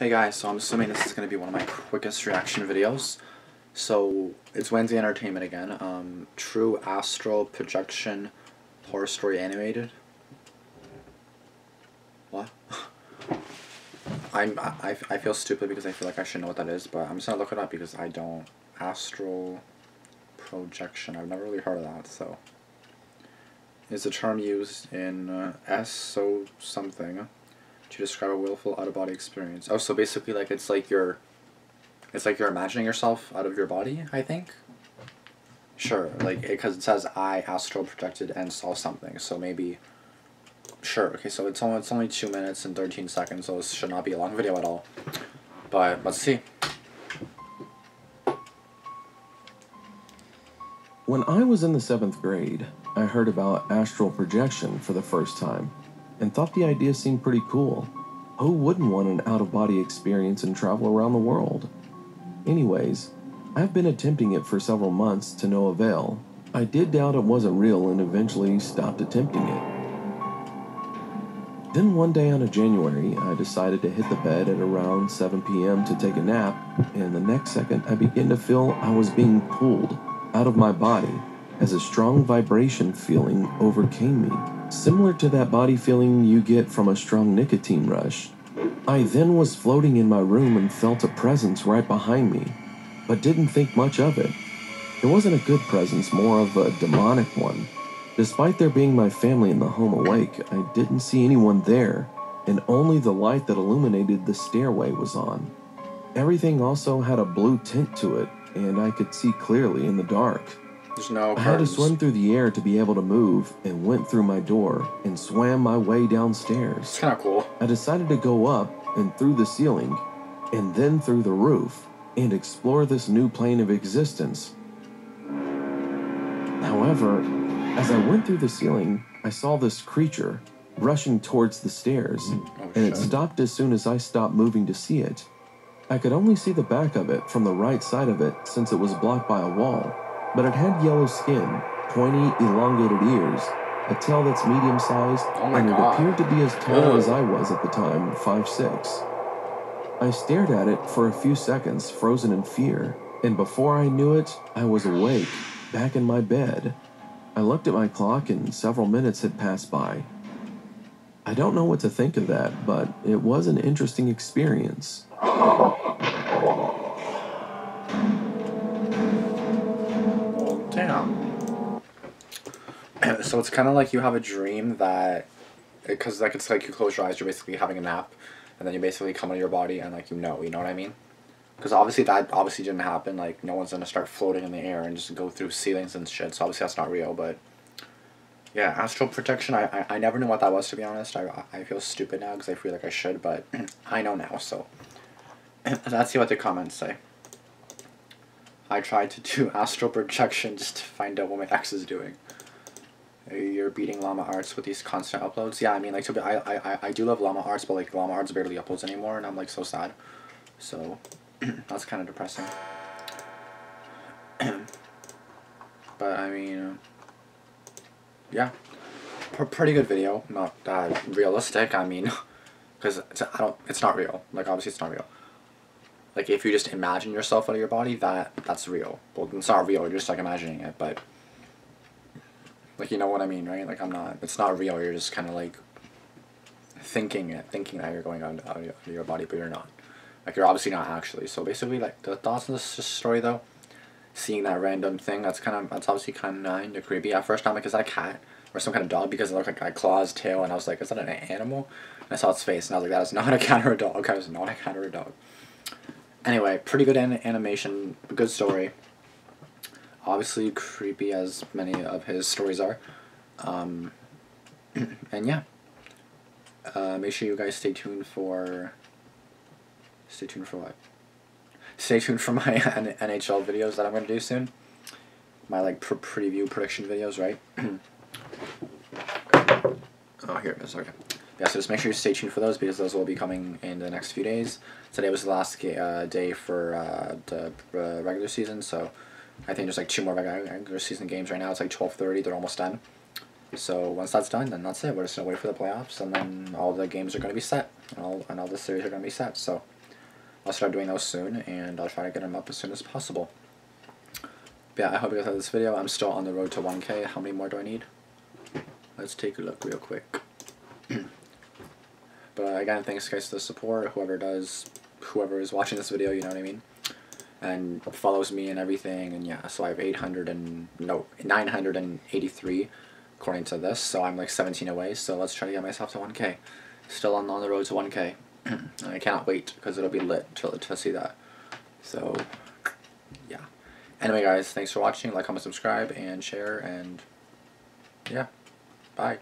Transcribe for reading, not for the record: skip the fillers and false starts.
Hey guys, so I'm assuming this is going to be one of my quickest reaction videos. So, it's Wansee Entertainment again. True Astral Projection Horror Story Animated. What? I feel stupid because I feel like I should know what that is, but I'm just going to look it up because I don't. Astral Projection. I've never really heard of that, so. Is the term used in S-so-something. To describe a willful out-of-body experience. Oh, so basically, like, it's like you're imagining yourself out of your body, I think? Sure, like, because it says, I astral projected and saw something, so maybe, sure, okay, so it's only 2 minutes and 13 seconds, so this should not be a long video at all, but let's see. When I was in the 7th grade, I heard about astral projection for the first time, and thought the idea seemed pretty cool. Who wouldn't want an out-of-body experience and travel around the world? Anyways, I've been attempting it for several months to no avail. I did doubt it wasn't real and eventually stopped attempting it. Then one day out of January, I decided to hit the bed at around 7 PM to take a nap, and the next second I began to feel I was being pulled out of my body as a strong vibration feeling overcame me, similar to that body feeling you get from a strong nicotine rush. I then was floating in my room and felt a presence right behind me, but didn't think much of it. It wasn't a good presence, more of a demonic one. Despite there being my family in the home awake, I didn't see anyone there, and only the light that illuminated the stairway was on. Everything also had a blue tint to it, and I could see clearly in the dark. No, I had to swim through the air to be able to move, and went through my door and swam my way downstairs. It's kind of cool. I decided to go up and through the ceiling and then through the roof and explore this new plane of existence. However, as I went through the ceiling, I saw this creature rushing towards the stairs, and it stopped as soon as I stopped moving to see it. I could only see the back of it from the right side of it since it was blocked by a wall. But it had yellow skin, pointy, elongated ears, a tail that's medium-sized, and it appeared to be as tall as I was at the time, 5'6". I stared at it for a few seconds, frozen in fear, and before I knew it, I was awake, back in my bed. I looked at my clock, and several minutes had passed by. I don't know what to think of that, but it was an interesting experience. So it's kind of like you have a dream that, because like it's like you close your eyes, you're basically having a nap, and then you basically come out of your body and like you know what I mean? Because obviously that didn't happen. Like no one's gonna start floating in the air and just go through ceilings and shit. So obviously that's not real. But yeah, astral projection. I never knew what that was, to be honest. I feel stupid now because I feel like I should, but I know now. So let's see what the comments say. I tried to do astral projection just to find out what my ex is doing. You're beating Llama Arts with these constant uploads. Yeah, I mean, like, to be, I do love Llama Arts, but like Llama Arts barely uploads anymore, and I'm like so sad. So that's kind of depressing. But I mean, yeah, pretty good video. Not that realistic. I mean, because it's not real. Like obviously it's not real. Like if you just imagine yourself out of your body, that's real. Well, it's not real. You're just like imagining it, but. Like, you know what I mean, right? Like, it's not real, you're just kind of, like, thinking that you're going out of your body, but you're not. Like, you're obviously not actually. So, basically, like, the thoughts on this story, though, seeing that random thing, that's obviously kind of creepy. At first, I'm like, is that a cat? Or some kind of dog? Because it looked like a claw's tail, and I was like, is that an animal? And I saw its face, and I was like, that is not a cat or a dog. That is not a cat or a dog. Anyway, pretty good animation, good story. Obviously creepy as many of his stories are, and yeah, make sure you guys stay tuned for my NHL videos that I'm going to do soon, my like preview prediction videos, right? Oh, here it is, okay. Yeah, so just make sure you stay tuned for those because those will be coming in the next few days. Today was the last day for the regular season, so I think there's like 2 more regular season games right now. It's like 12:30. They're almost done. So once that's done, then that's it. We're just gonna wait for the playoffs, and then all the games are gonna be set, and all the series are gonna be set. So. I'll start doing those soon, and I'll try to get them up as soon as possible. But yeah, I hope you guys like this video. I'm still on the road to 1K. How many more do I need? Let's take a look real quick. But again, thanks guys for the support, whoever is watching this video, you know what I mean? And follows me and everything, and yeah, so I have 983 according to this, so I'm like 17 away, so let's try to get myself to 1K. Still on the road to 1K. And I cannot wait, because it'll be lit to see that. So, yeah. Anyway guys, thanks for watching, like, comment, subscribe, and share, and yeah, bye.